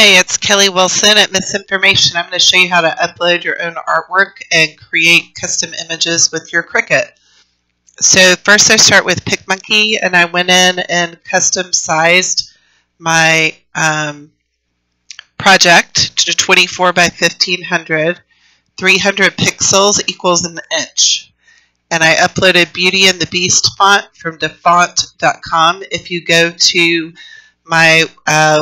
Hi, it's Kelly Wilson at Miss Information. I'm going to show you how to upload your own artwork and create custom images with your Cricut. So first I start with PicMonkey, and I went in and custom sized my project to 24 by 1500. 300 pixels equals an inch. And I uploaded Beauty and the Beast font from dafont.com. If you go to my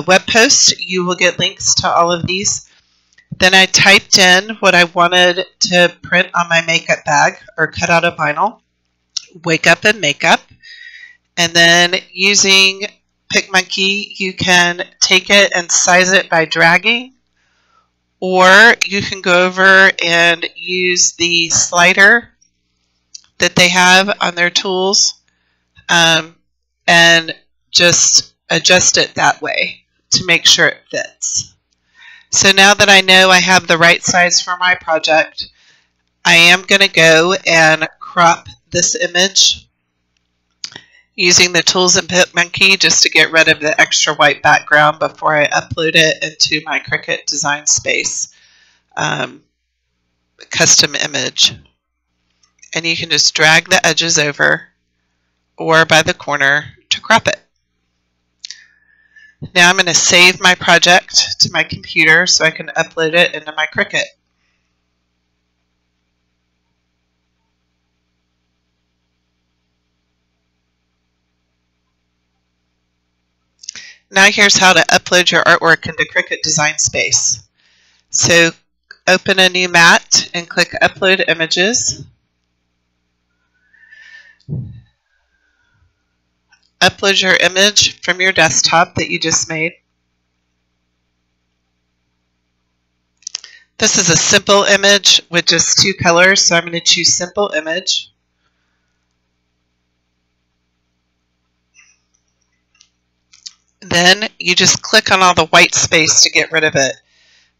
web post, you will get links to all of these. Then I typed in what I wanted to print on my makeup bag or cut out of vinyl, wake up and makeup. And then using PicMonkey, you can take it and size it by dragging, or you can go over and use the slider that they have on their tools and just adjust it that way to make sure it fits. So now that I know I have the right size for my project, I am going to go and crop this image using the tools in PicMonkey just to get rid of the extra white background before I upload it into my Cricut Design Space custom image. And you can just drag the edges over or by the corner to crop it. Now I'm going to save my project to my computer so I can upload it into my Cricut. Now here's how to upload your artwork into Cricut Design Space. So open a new mat and click Upload Images. Upload your image from your desktop that you just made. This is a simple image with just two colors, so I'm going to choose Simple Image. Then you just click on all the white space to get rid of it,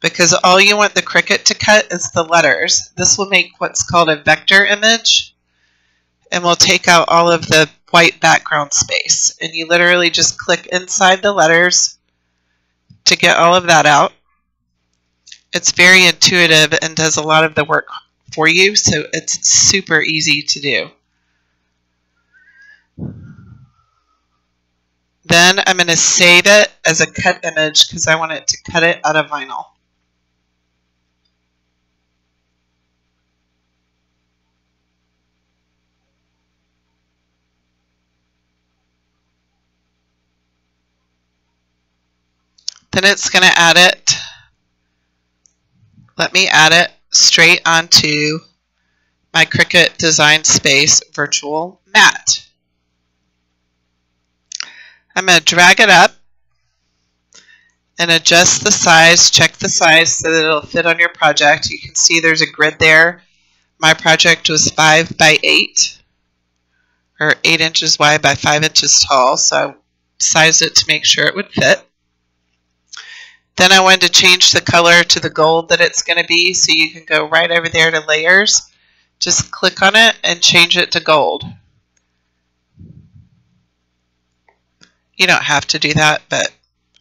because all you want the Cricut to cut is the letters. This will make what's called a vector image, and we'll take out all of the white background space, and you literally just click inside the letters to get all of that out. It's very intuitive and does a lot of the work for you, so it's super easy to do. Then I'm going to save it as a cut image because I want it to cut it out of vinyl. Then it's going to add it. Let me add it straight onto my Cricut Design Space virtual mat. I'm going to drag it up and adjust the size, check the size so that it'll fit on your project. You can see there's a grid there. My project was 5 by 8, or 8 inches wide by 5 inches tall, so I sized it to make sure it would fit. Then I wanted to change the color to the gold that it's going to be, so you can go right over there to Layers. Just click on it and change it to gold. You don't have to do that, but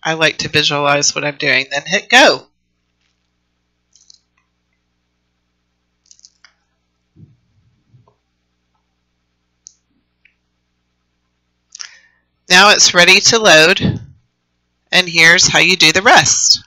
I like to visualize what I'm doing. Then hit Go. Now it's ready to load. And here's how you do the rest.